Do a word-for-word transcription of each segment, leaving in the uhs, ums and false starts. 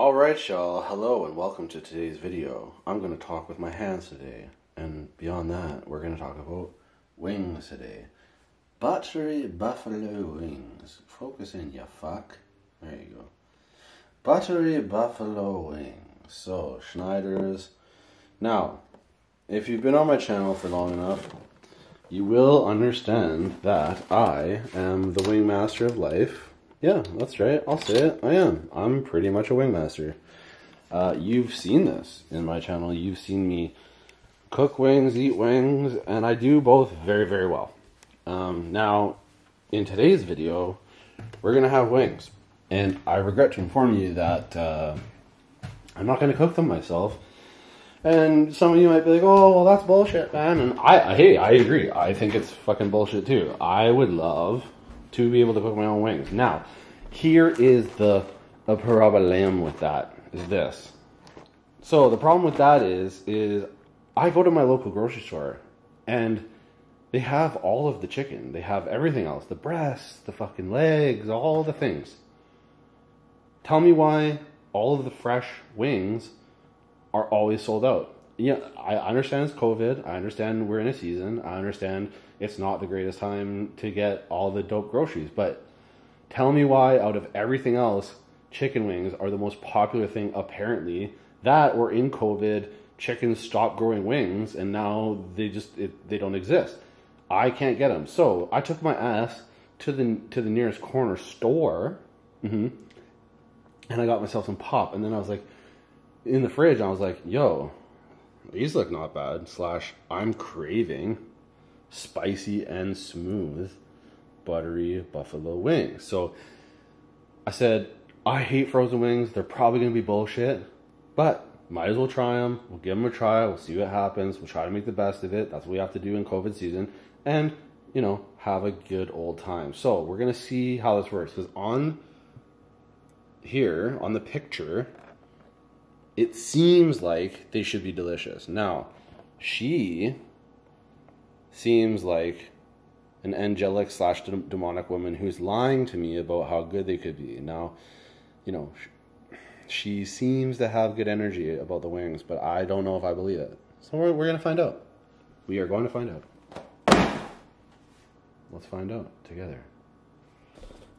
Alright y'all, hello and welcome to today's video. I'm going to talk with my hands today, and beyond that, we're going to talk about wings today. Buttery buffalo wings. Focus in, you fuck. There you go. Buttery buffalo wings. So, Schneiders. Now, if you've been on my channel for long enough, you will understand that I am the wing master of life. Yeah, that's right. I'll say it. I am. I'm pretty much a wingmaster. Uh, you've seen this in my channel. You've seen me cook wings, eat wings, and I do both very, very well. Um, now, in today's video, we're going to have wings. And I regret to inform you that uh, I'm not going to cook them myself. And some of you might be like, oh, well, that's bullshit, man. And I, hey, I agree. I think it's fucking bullshit, too. I would love to be able to cook my own wings. Now, here is the, the problem with that, is this. So the problem with that is, is I go to my local grocery store, and they have all of the chicken. They have everything else, the breasts, the fucking legs, all the things. Tell me why all of the fresh wings are always sold out. Yeah, I understand it's COVID. I understand we're in a season. I understand it's not the greatest time to get all the dope groceries. But tell me why, out of everything else, chicken wings are the most popular thing, apparently. That, or in COVID, chickens stopped growing wings, and now they just it, they don't exist. I can't get them. So I took my ass to the to the nearest corner store, mm-hmm, and I got myself some pop. And then I was like, in the fridge, I was like, yo, these look not bad, slash, I'm craving spicy and smooth, buttery buffalo wings. So I said, I hate frozen wings. They're probably going to be bullshit, but might as well try them. We'll give them a try. We'll see what happens. We'll try to make the best of it. That's what we have to do in COVID season. And, you know, have a good old time. So we're going to see how this works. Because on here, on the picture, it seems like they should be delicious. Now, she seems like an angelic slash demonic woman who's lying to me about how good they could be. Now, you know, she seems to have good energy about the wings, but I don't know if I believe it. So we're, we're going to find out. We are going to find out. Let's find out together.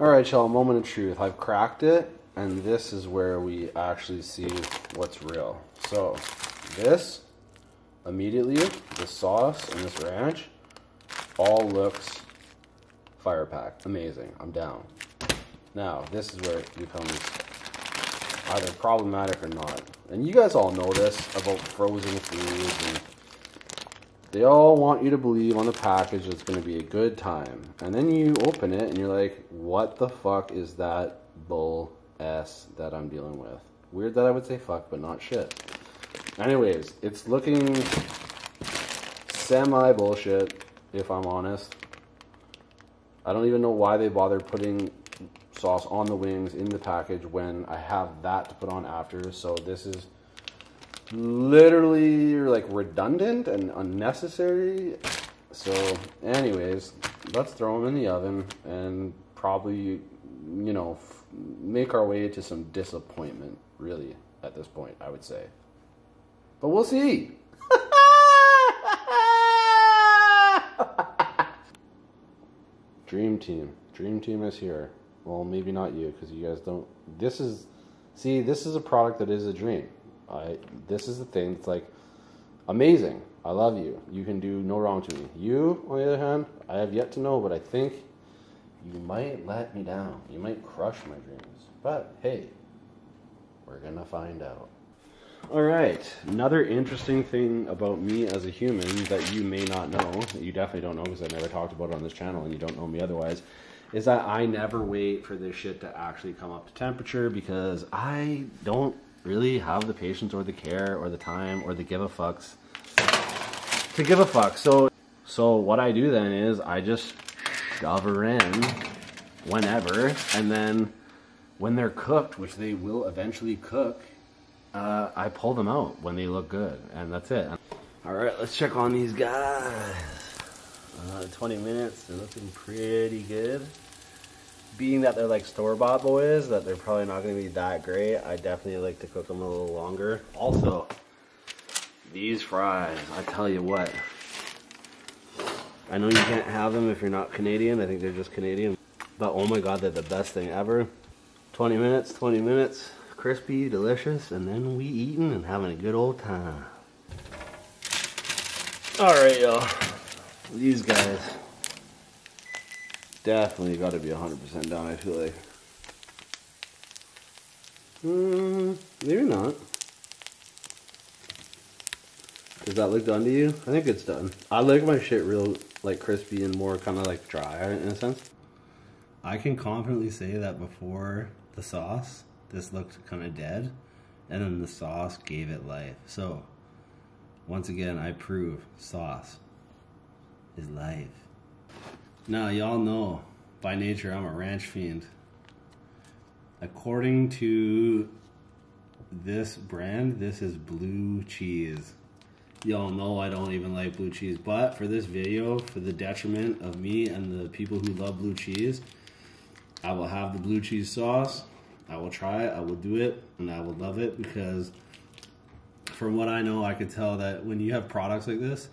All right, y'all, moment of truth. I've cracked it. And this is where we actually see what's real. So this, immediately, the sauce and this ranch, all looks fire packed. Amazing. I'm down. Now, this is where it becomes either problematic or not. And you guys all know this about frozen foods. And they all want you to believe on the package it's going to be a good time. And then you open it and you're like, what the fuck is that bull S that I'm dealing with? Weird that I would say fuck, but not shit. Anyways, it's looking semi bullshit, if I'm honest. I don't even know why they bother putting sauce on the wings in the package when I have that to put on after. So this is literally like redundant and unnecessary. So anyways, let's throw them in the oven and probably, you know, f make our way to some disappointment, really, at this point, I would say. But we'll see! Dream team. Dream team is here. Well, maybe not you, because you guys don't... This is... See, this is a product that is a dream. I. This is the thing that's like, amazing. I love you. You can do no wrong to me. You, on the other hand, I have yet to know, but I think you might let me down. You might crush my dreams. But, hey, we're gonna find out. Alright, another interesting thing about me as a human that you may not know, that you definitely don't know because I never talked about it on this channel and you don't know me otherwise, is that I never wait for this shit to actually come up to temperature because I don't really have the patience or the care or the time or the give a fucks to give a fuck. So, so what I do then is I just shove her in whenever, and then when they're cooked, which they will eventually cook, uh, I pull them out when they look good, and that's it. Alright, let's check on these guys. Uh, twenty minutes, they're looking pretty good. being that they're like store-bought boys, that they're probably not going to be that great, I definitely like to cook them a little longer. Also, these fries, I tell you what. I know you can't have them if you're not Canadian. I think they're just Canadian. But oh my god, they're the best thing ever. twenty minutes, twenty minutes. Crispy, delicious, and then we eating and having a good old time. Alright, y'all. These guys definitely got to be one hundred percent done, I feel like. Mm, maybe not. Does that look done to you? I think it's done. I like my shit real like crispy and more kind of like dry in a sense. I can confidently say that before the sauce, this looked kind of dead, and then the sauce gave it life. So, once again, I prove sauce is life. Now, y'all know, by nature, I'm a ranch fiend. According to this brand, this is blue cheese. Y'all know I don't even like blue cheese, but for this video, for the detriment of me and the people who love blue cheese, I will have the blue cheese sauce. I will try it, I will do it, and I will love it, because from what I know, I could tell that when you have products like this,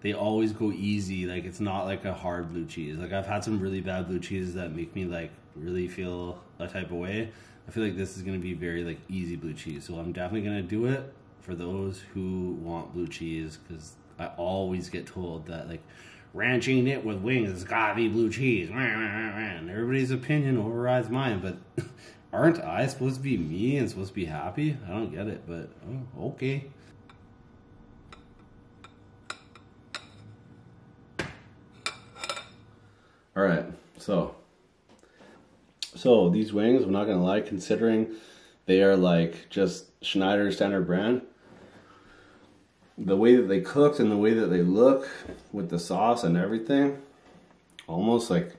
they always go easy. Like, it's not like a hard blue cheese. Like, I've had some really bad blue cheeses that make me like really feel a type of way. I feel like this is going to be very like easy blue cheese, so I'm definitely going to do it. For those who want blue cheese, because I always get told that like ranching it with wings has gotta be blue cheese, and everybody's opinion overrides mine. But aren't I supposed to be me and supposed to be happy? I don't get it, but oh, okay. All right, so so these wings, I'm not gonna lie, considering they are like just Schneiders standard brand, the way that they cooked and the way that they look with the sauce and everything, almost like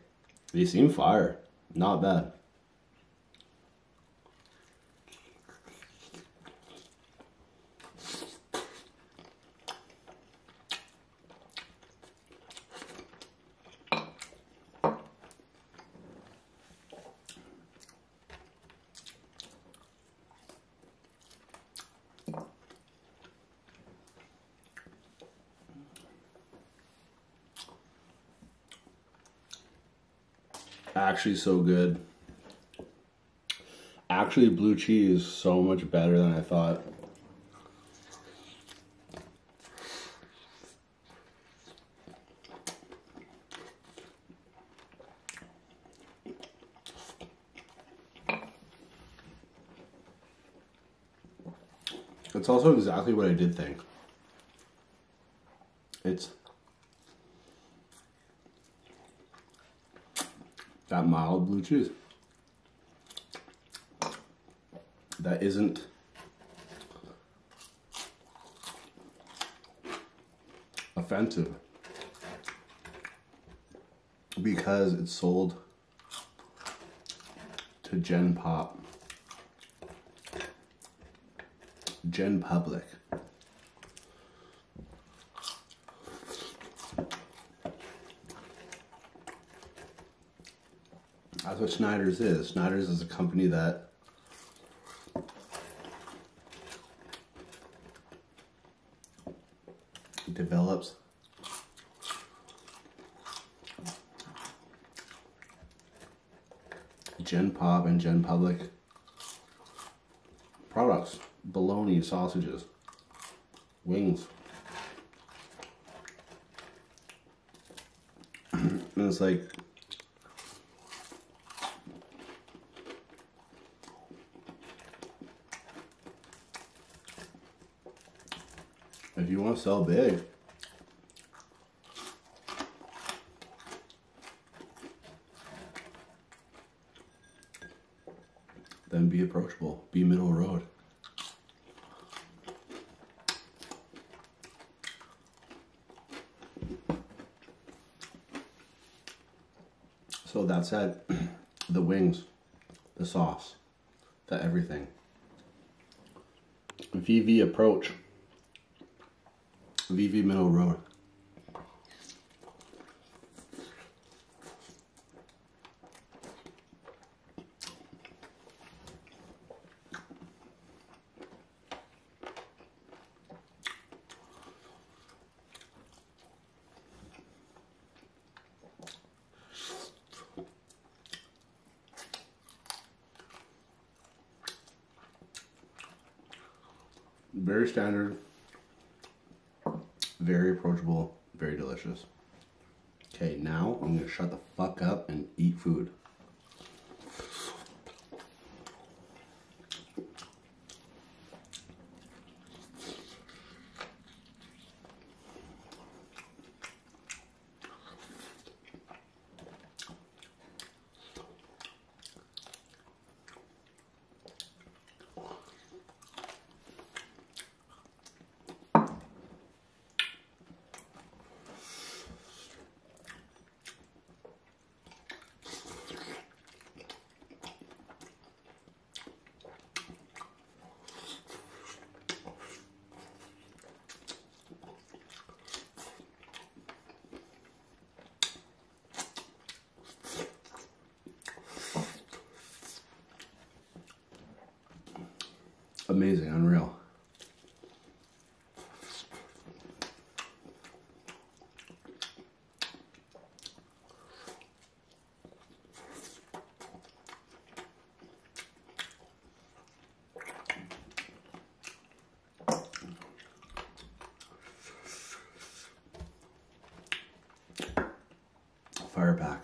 they seem fire. Not bad. Actually so good. Actually blue cheese is so much better than I thought. It's also exactly what I did think. It's that mild blue cheese that isn't offensive because it's sold to Gen Pop, Gen Public. That's what Schneiders is. Schneiders is a company that develops Gen Pop and Gen Public products. Bologna sausages, wings. And it's like, if you want to sell big, then be approachable, be middle road. So that said, the wings, the sauce, the everything. V V approach. V V middle road. Very standard, very approachable, very delicious. Okay, now I'm gonna shut the fuck up and eat food. Amazing, unreal. Fire back.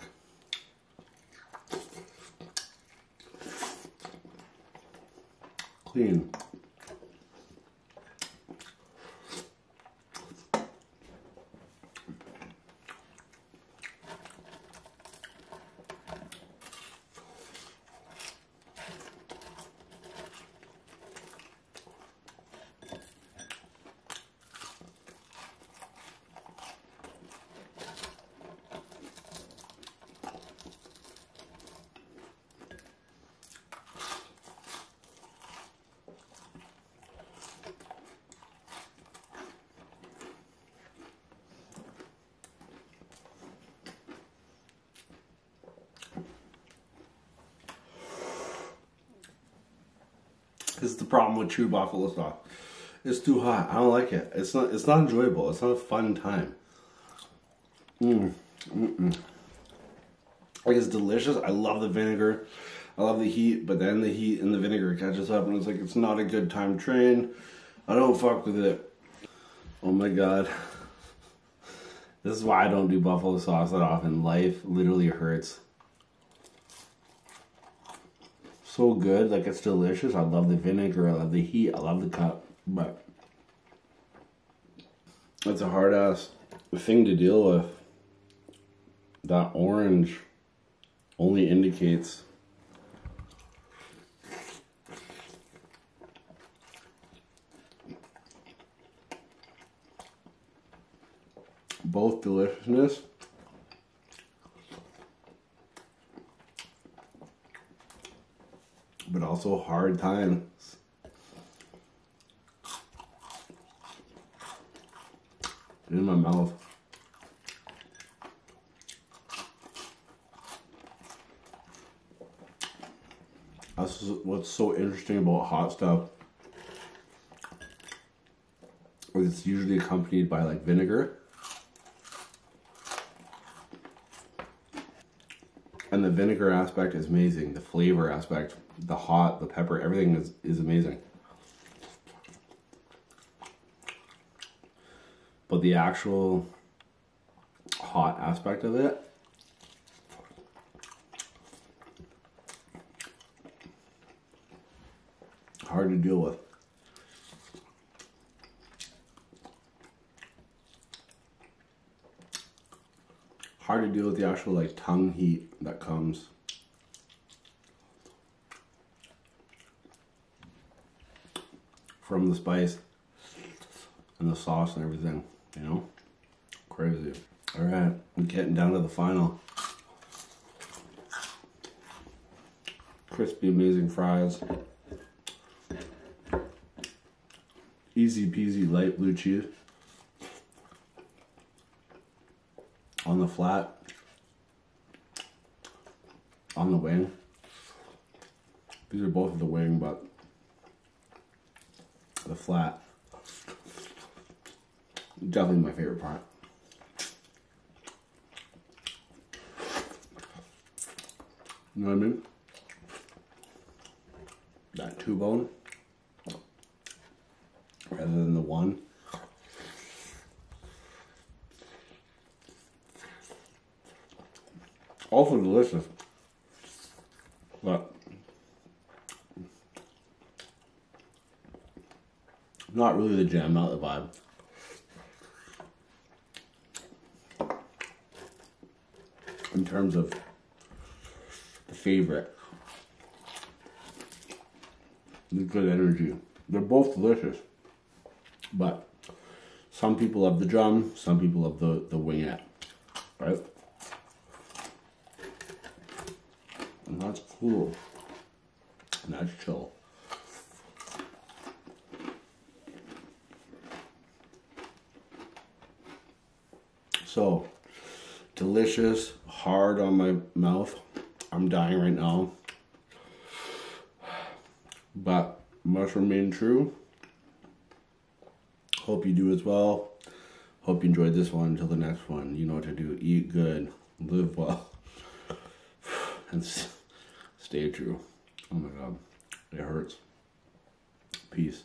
Clean. This is the problem with true buffalo sauce. It's too hot. I don't like it. It's not. It's not enjoyable. It's not a fun time. Mmm. Mm mm. Like, it's delicious. I love the vinegar. I love the heat. But then the heat and the vinegar catches up, and it's like, it's not a good time train. I don't fuck with it. Oh my god. This is why I don't do buffalo sauce that often. Life literally hurts. So good, like, it's delicious. I love the vinegar, I love the heat, I love the cup, but it's a hard ass thing to deal with. That orange only indicates both deliciousness but also hard times. In my mouth. That's what's so interesting about hot stuff. It's usually accompanied by like vinegar. And the vinegar aspect is amazing. The flavor aspect, the hot, the pepper, everything is, is amazing. But the actual hot aspect of it is hard to deal with. Hard to deal with the actual like tongue heat that comes. From the spice and the sauce and everything, you know? Crazy. All right, we're getting down to the final. Crispy, amazing fries. Easy peasy light blue cheese. On the flat. On the wing. These are both of the wing, but the flat, definitely my favorite part. You know what I mean? That two bone, rather than the one. Also delicious, but not really the jam, not the vibe. In terms of the favorite, the good energy. They're both delicious, but some people love the drum, some people love the, the wingette, right? And that's cool, and that's chill. So, delicious, hard on my mouth. I'm dying right now. But must remain true. Hope you do as well. Hope you enjoyed this one. Until the next one, you know what to do. Eat good, live well, and stay true. Oh my God, it hurts. Peace.